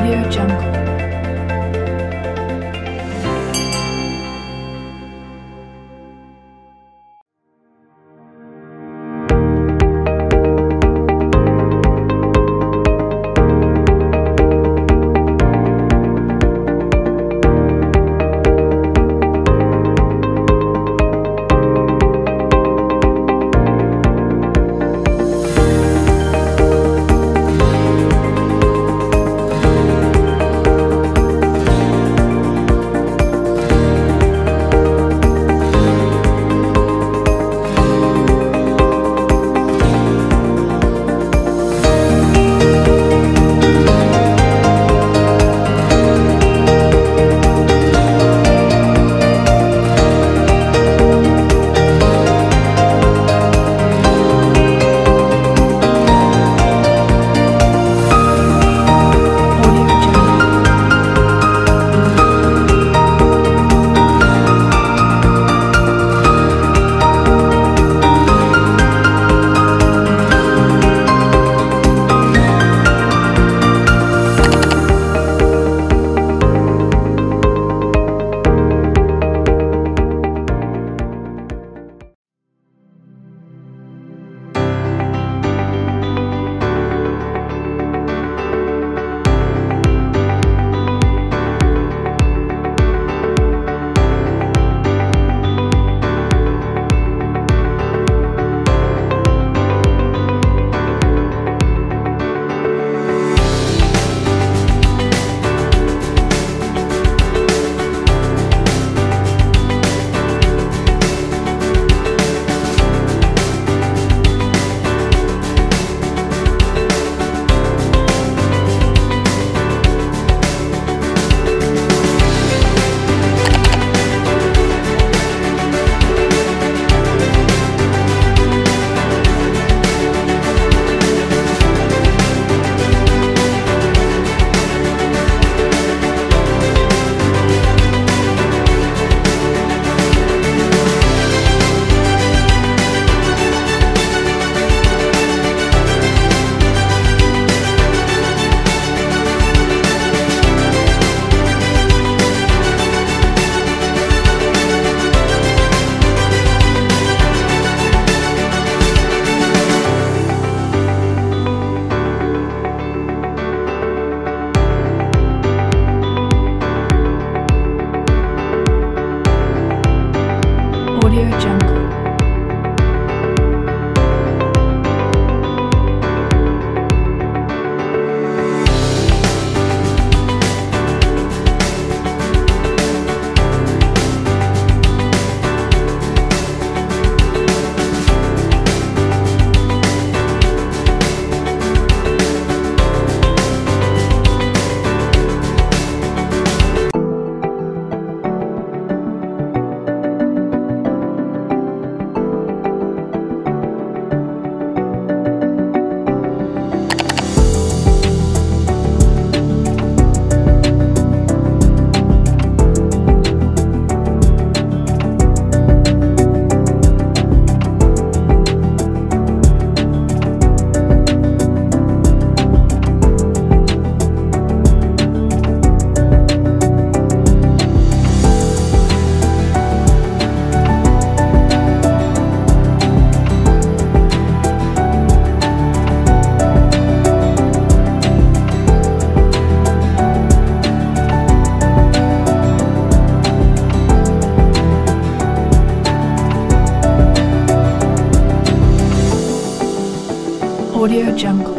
Audio Jungle. Audio Jungle. Audio Jungle.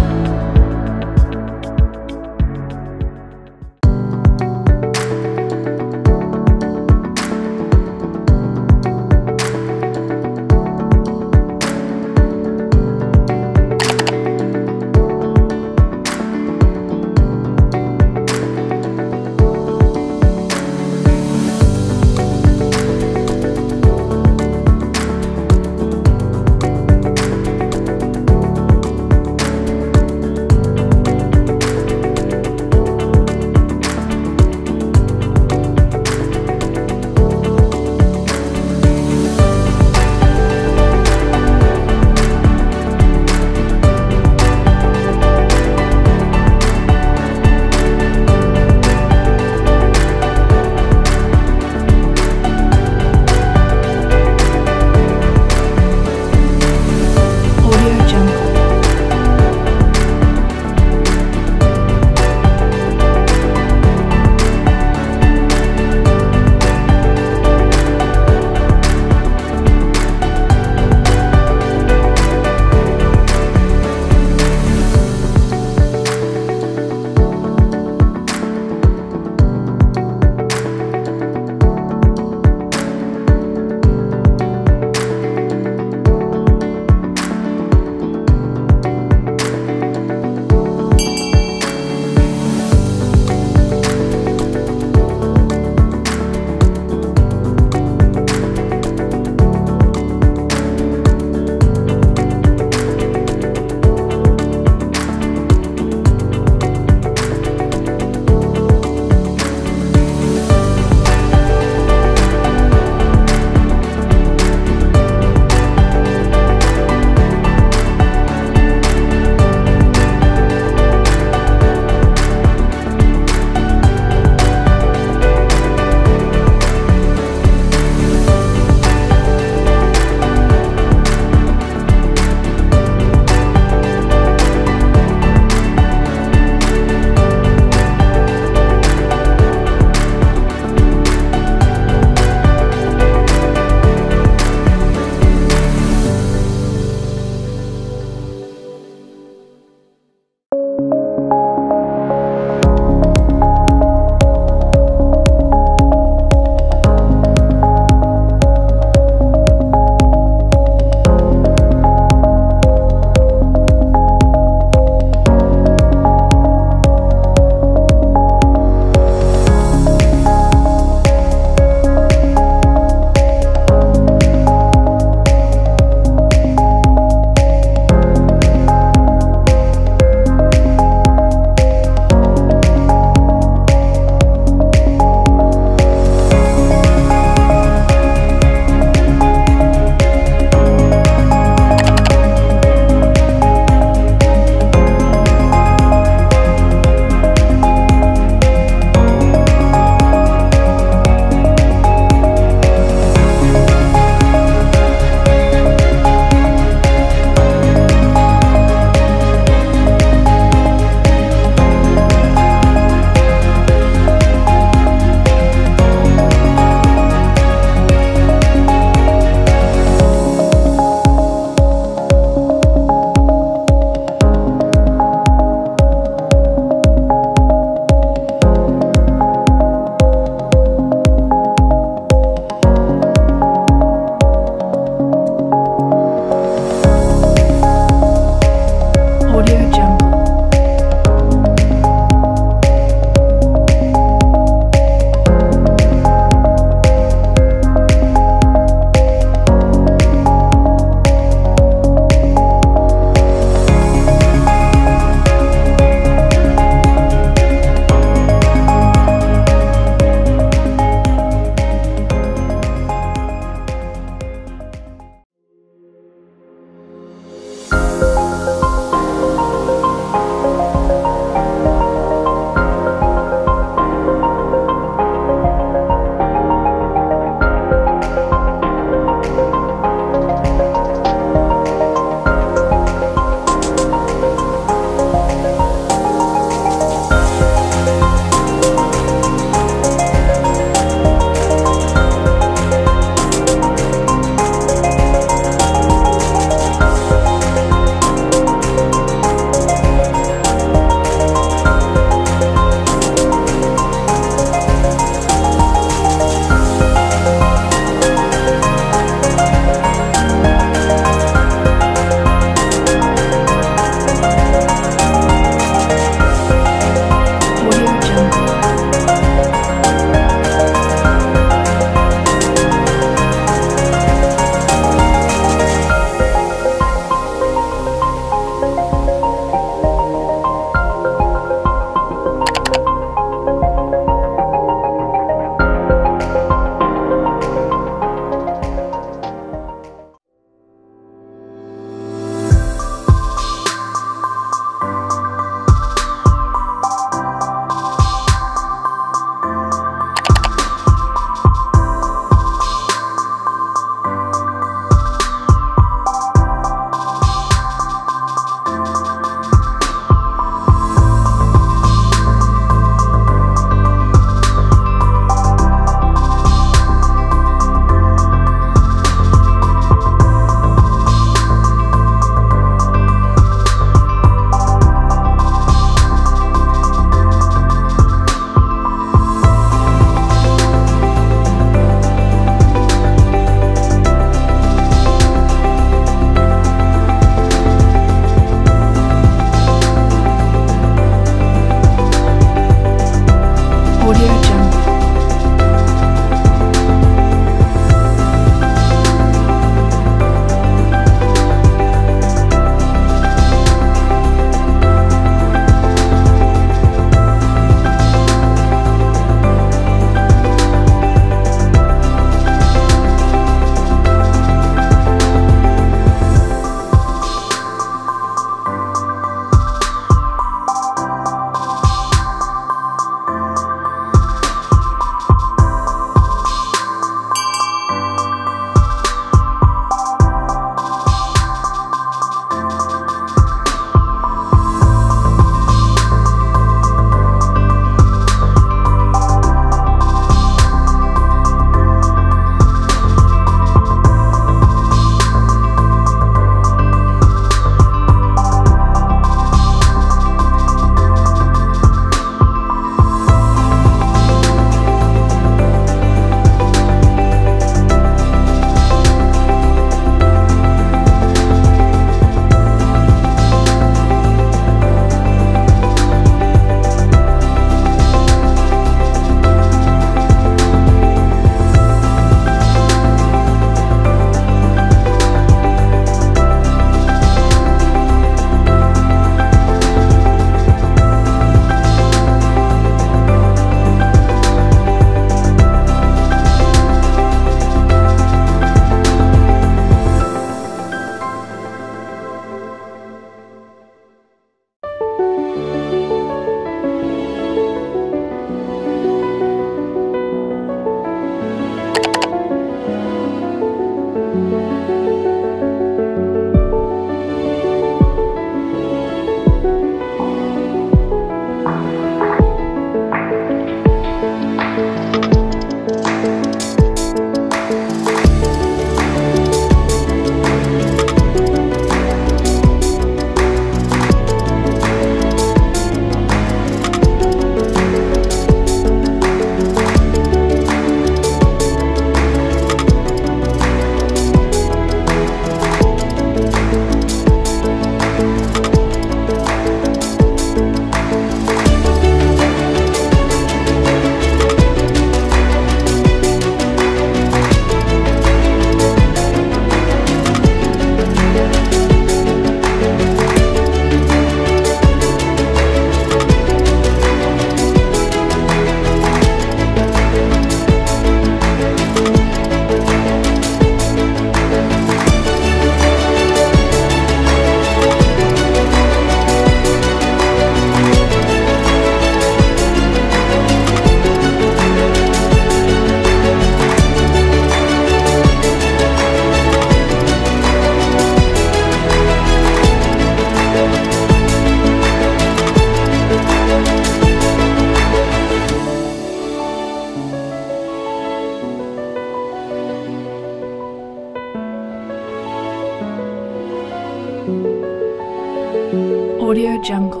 jungle.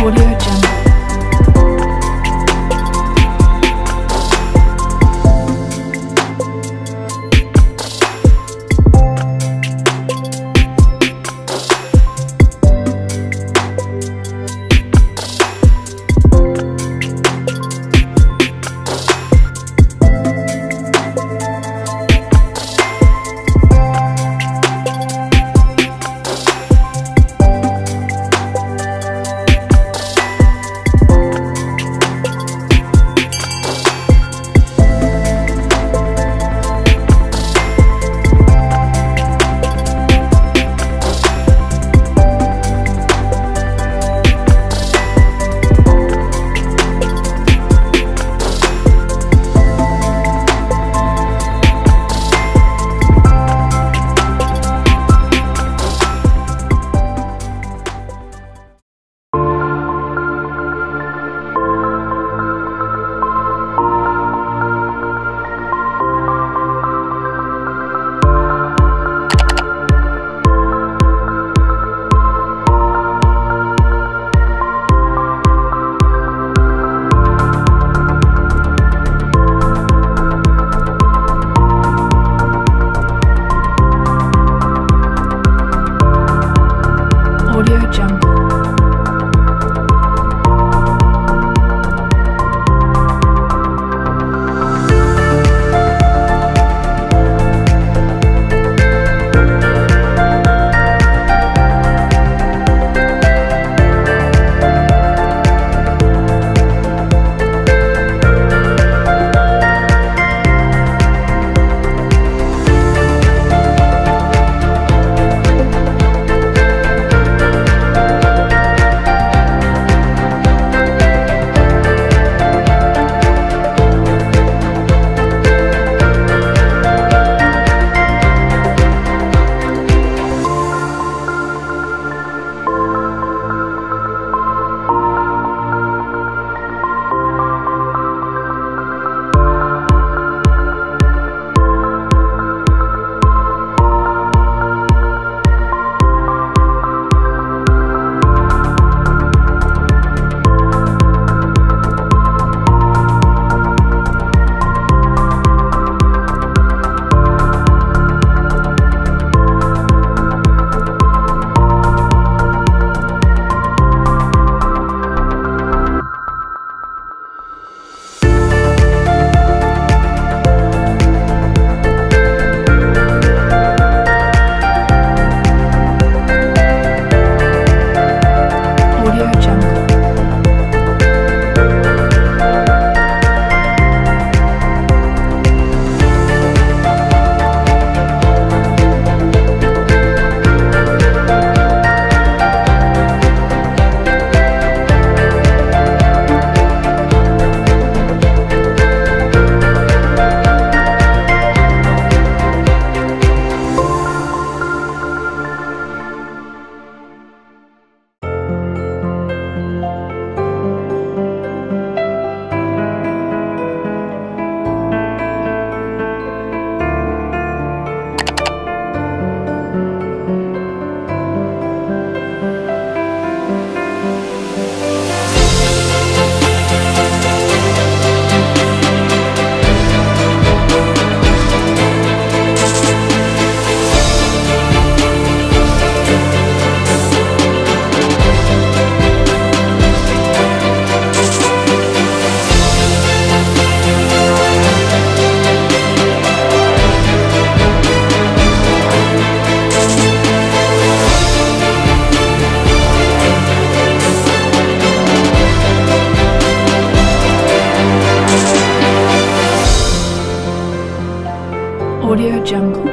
Audio Jungle. Audio Jungle.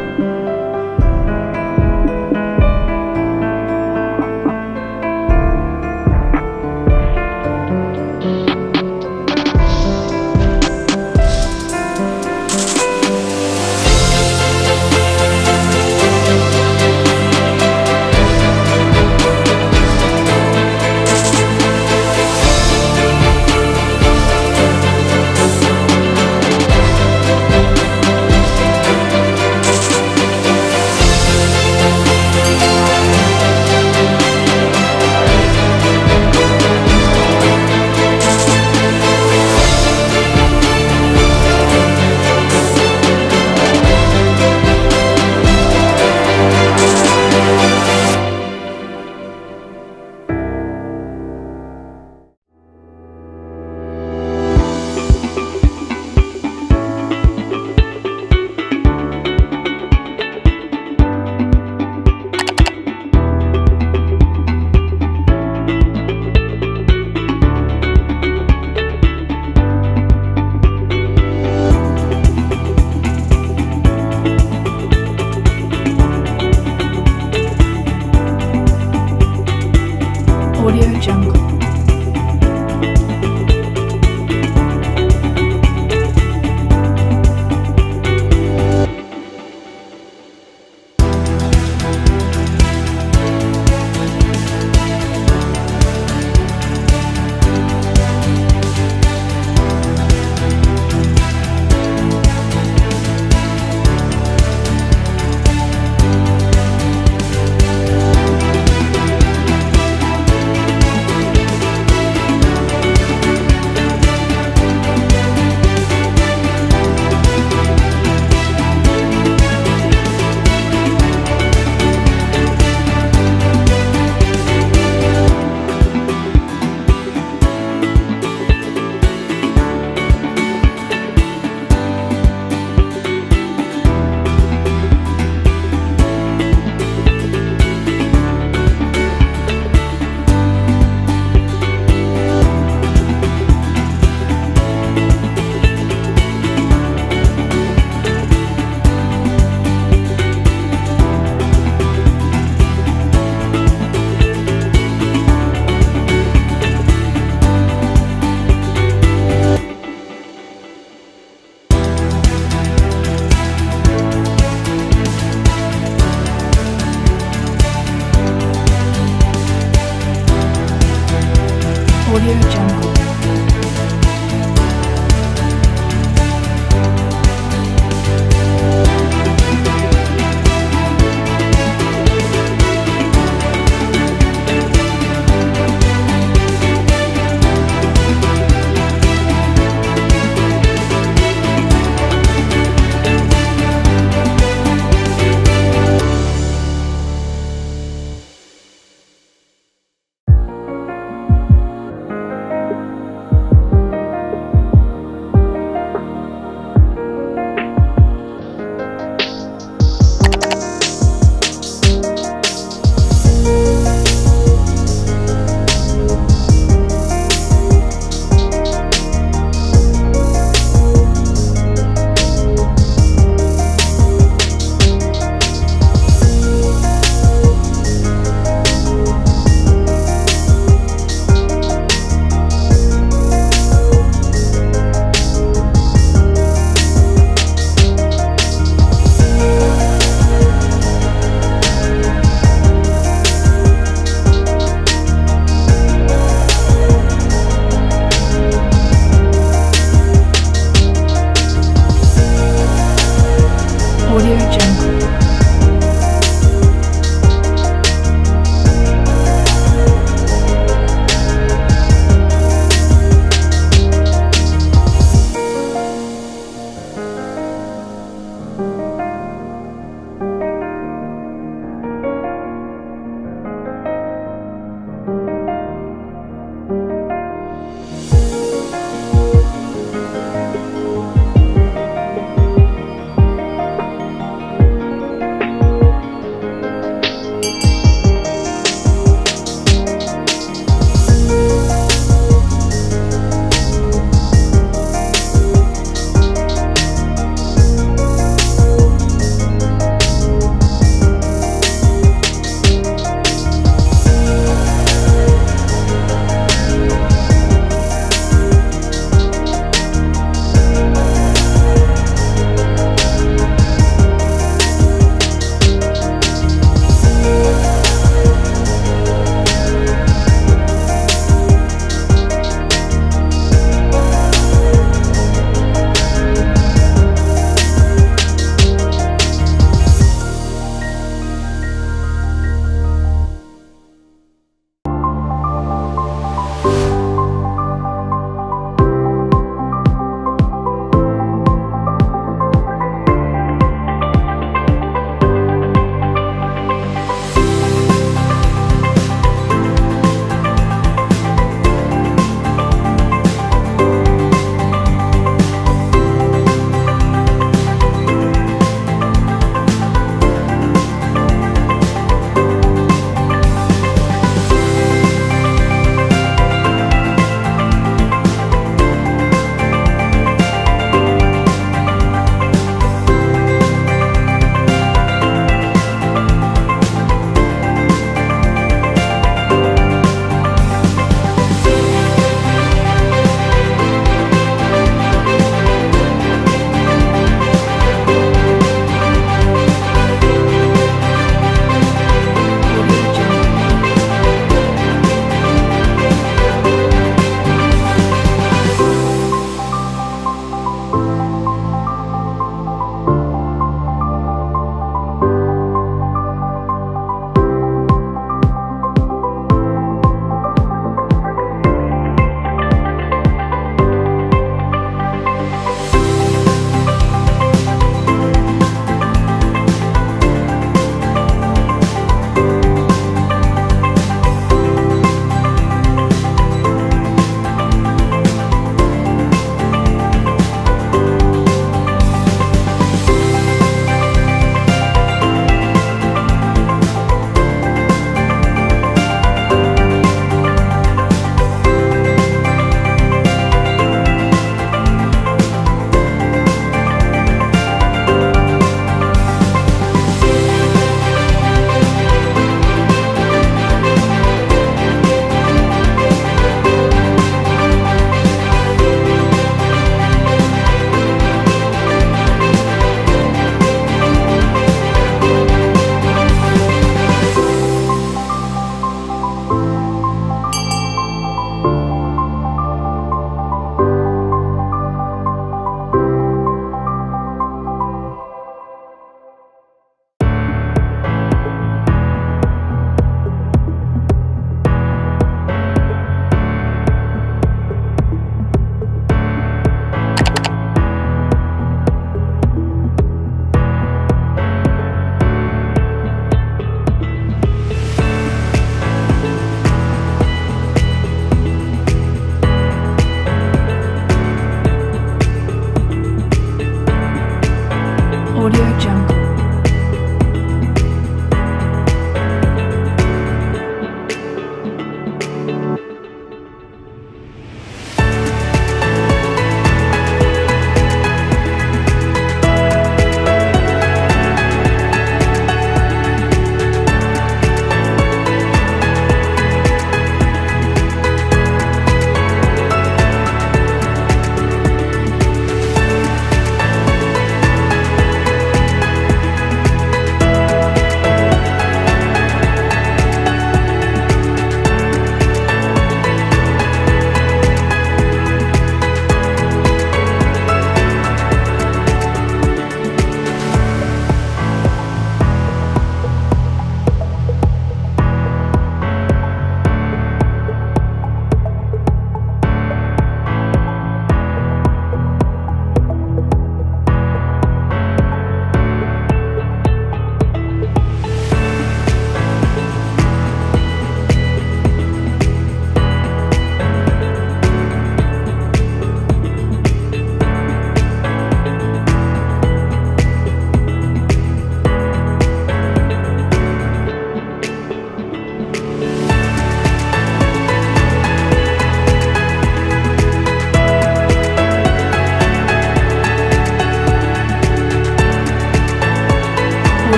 Audio Jungle.